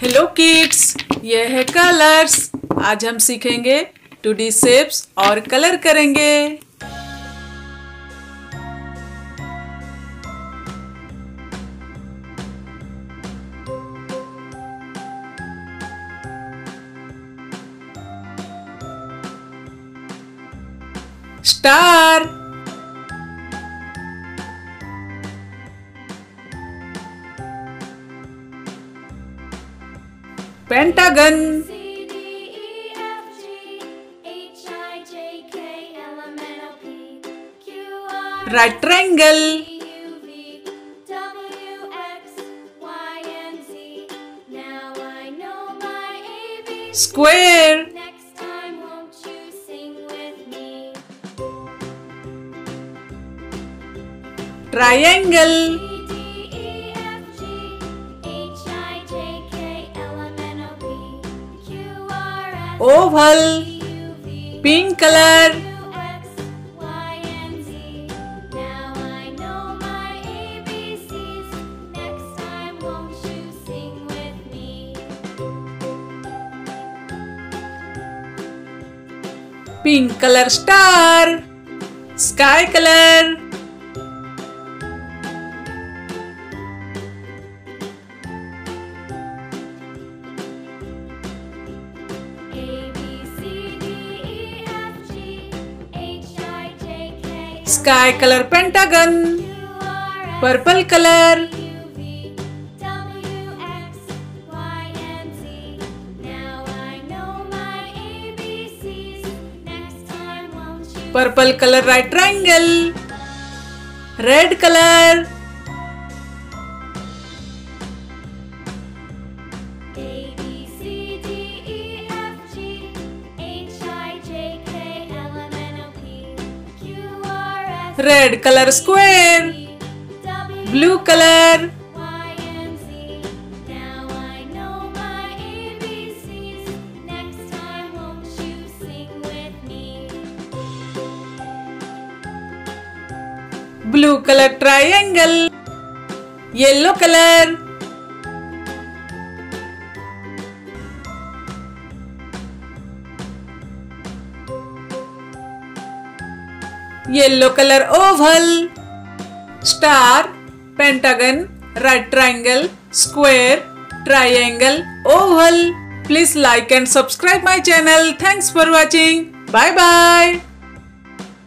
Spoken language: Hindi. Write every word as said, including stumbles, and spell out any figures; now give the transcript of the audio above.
हेलो किड्स, ये है कलर्स। आज हम सीखेंगे टू डी शेप्स और कलर करेंगे। Star, pentagon, right triangle, square, triangle, oval, pink colour, pink colour star, sky colour, sky colour pentagon, purple colour, purple colour right triangle, red colour, red colour square, blue colour, blue colour triangle, Yellow color. Yellow color oval, star, pentagon, right triangle, square, triangle, oval. Please like and subscribe my channel. Thanks for watching. Bye bye.